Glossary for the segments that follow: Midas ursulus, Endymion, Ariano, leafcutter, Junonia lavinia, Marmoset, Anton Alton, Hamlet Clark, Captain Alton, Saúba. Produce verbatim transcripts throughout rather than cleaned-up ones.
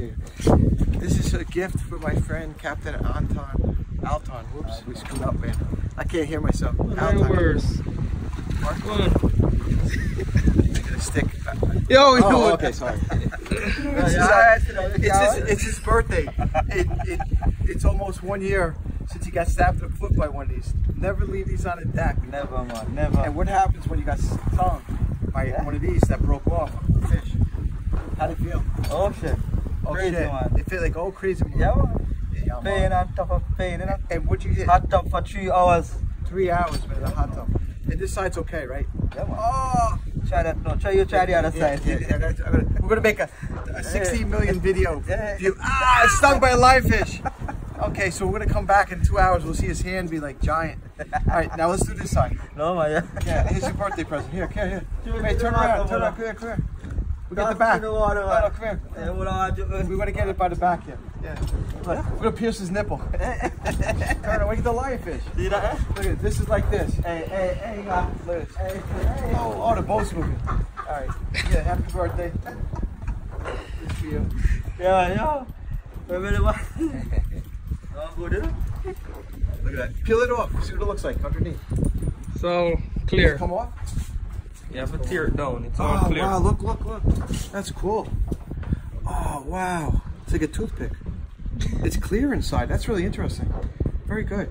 you. This is a gift for my friend Captain Anton Alton. Whoops, we screwed up, man. I can't hear myself. Well, Alton. Worse. Mark, gonna stick. Yo, you oh, okay, sorry. it's, his, uh, it's, his, it's his birthday. It, it, it's almost one year since he got stabbed in the foot by one of these. Never leave these on the deck. Never, man, never. And what happens when you got stung by yeah. one of these that broke off? Fish. How do you feel? Oh shit. Oh, crazy shit. Man. It feel like oh crazy man. Yeah, man. Yeah, pain on top of pain. And, and what you did? Hot tub for three hours. Three hours, man. The hot tub. And this side's okay, right? Yeah, man. Oh. Try that. No, try you. Try the other yeah, side. Yeah, yeah. I gotta, I gotta, we're gonna make a, a sixteen million video. Yeah. You, ah, it's stung by a lionfish. Okay, so we're gonna come back in two hours. We'll see his hand be like giant. All right, now let's do this side. No, my yeah. Yeah, here's your birthday present. Here, here, here. Dude, hey, turn around. Turn around. Come here, come here. We got the back. No, no, no, come here. Yeah, we want to get it by the back here. Yeah. Look, we're gonna pierce his nipple. Turn away the lionfish. See that? Look at this. Is like this. Hey, hey, hey, guys. Look at this. Hey, hey. Oh, oh, the boat's moving. All right. Yeah. Happy birthday. This for you. Yeah, yeah. Remember the Look at that. Peel it off. See what it looks like underneath. So clear. Come off. Yeah, but tear it down. It's all clear. Oh wow! Look, look, look. That's cool. Oh wow! It's like a toothpick. It's clear inside. That's really interesting. Very good.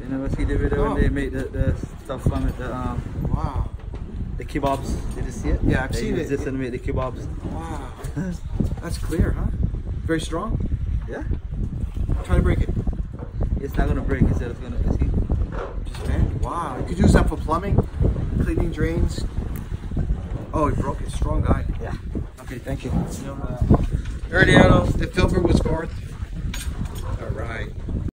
You never see the video when they made the, the stuff from it. The, um, wow. The kebabs. Did you see it? Yeah, I've seen it. They use this and made the kebabs. Wow. That's clear, huh? Very strong. Yeah. Try to break it. It's not gonna break. It's just gonna. Just man. Wow. You could use that for plumbing, cleaning drains. Oh, he broke it. Strong guy. Yeah. Okay. Thank you. Ariano, the filter was guard. All right.